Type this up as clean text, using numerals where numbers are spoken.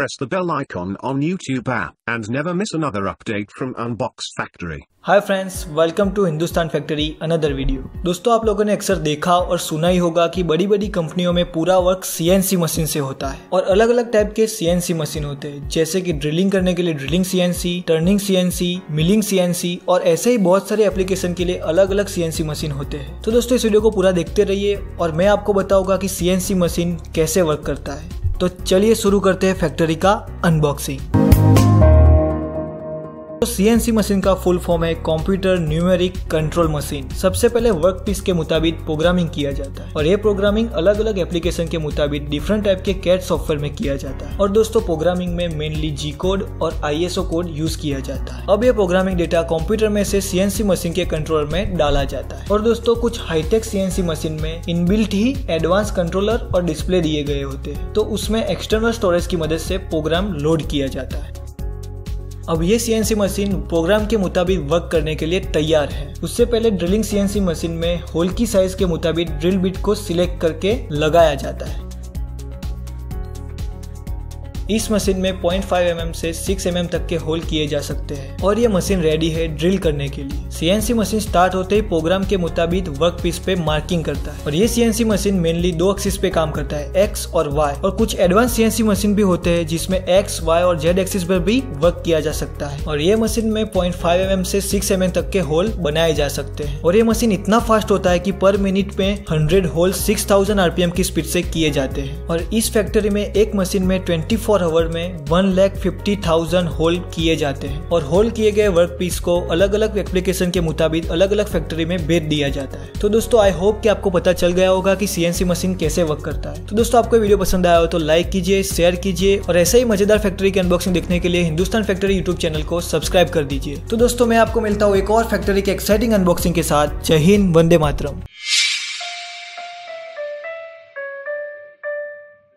press the bell icon on YouTube app and never miss another update from Unbox Factory. Hi friends, welcome to Hindustan factory another video. दोस्तों, आप लोगों ने अक्सर देखा और सुना ही होगा कि बड़ी बड़ी कंपनियों में पूरा वर्क CNC मशीन से होता है और अलग अलग टाइप के CNC मशीन होते हैं, जैसे कि ड्रिलिंग करने के लिए drilling CNC, turning CNC, milling CNC और ऐसे ही बहुत सारे एप्लीकेशन के लिए अलग अलग CNC मशीन होते हैं। तो दोस्तों, इस वीडियो को पूरा देखते रहिए और मैं आपको बताऊंगा कि CNC मशीन कैसे वर्क करता है। तो चलिए शुरू करते हैं फैक्ट्री का अनबॉक्सिंग। तो CNC मशीन का फुल फॉर्म है कंप्यूटर न्यूमेरिक कंट्रोल मशीन। सबसे पहले वर्क पीस के मुताबिक प्रोग्रामिंग किया जाता है और ये प्रोग्रामिंग अलग अलग एप्लीकेशन के मुताबिक डिफरेंट टाइप के CAD सॉफ्टवेयर में किया जाता है। और दोस्तों, प्रोग्रामिंग में मेनली G कोड और ISO कोड यूज किया जाता है। अब ये प्रोग्रामिंग डेटा कंप्यूटर में से CNC मशीन के कंट्रोलर में डाला जाता है। और दोस्तों, कुछ हाईटेक CNC मशीन में इनबिल्ट ही एडवांस कंट्रोलर और डिस्प्ले दिए गए होते हैं, तो उसमें एक्सटर्नल स्टोरेज की मदद से प्रोग्राम लोड किया जाता है। अब ये CNC मशीन प्रोग्राम के मुताबिक वर्क करने के लिए तैयार है। उससे पहले ड्रिलिंग CNC मशीन में होल की साइज के मुताबिक ड्रिल बिट को सिलेक्ट करके लगाया जाता है। इस मशीन में 0.5 mm से 6 mm तक के होल किए जा सकते हैं और ये मशीन रेडी है ड्रिल करने के लिए। CNC मशीन स्टार्ट होते ही प्रोग्राम के मुताबिक वर्क पीस पे मार्किंग करता है और ये CNC मशीन मेनली 2 एक्सिस पे काम करता है, X और Y। और कुछ एडवांस CNC मशीन भी होते हैं जिसमें X, Y और Z एक्सिस पर भी वर्क किया जा सकता है। और ये मशीन में 0.5 mm से 6 mm तक के होल बनाए जा सकते हैं। और ये मशीन इतना फास्ट होता है की पर मिनट में 100 होल 6000 RPM की स्पीड से किए जाते हैं। और इस फैक्ट्री में एक मशीन में 24 आवर में 1,50,000 होल किए जाते हैं। और होल किए गए वर्क पीस को अलग अलग एप्लीकेशन के मुताबिक अलग अलग फैक्ट्री में भेज दिया जाता है। तो दोस्तों, आई होप कि आपको पता चल गया होगा कि CNC मशीन कैसे वर्क करता है। तो दोस्तों, आपको वीडियो पसंद आया हो तो लाइक कीजिए, शेयर कीजिए और ऐसे ही मजेदार फैक्ट्री की अनबॉक्सिंग देखने के लिए हिंदुस्तान फैक्ट्री यूट्यूब चैनल को सब्सक्राइब कर दीजिए। तो दोस्तों, मैं आपको मिलता हूँ एक और फैक्ट्री के एक्साइटिंग अनबॉक्सिंग के साथ। जय हिंद, वंदे मातरम।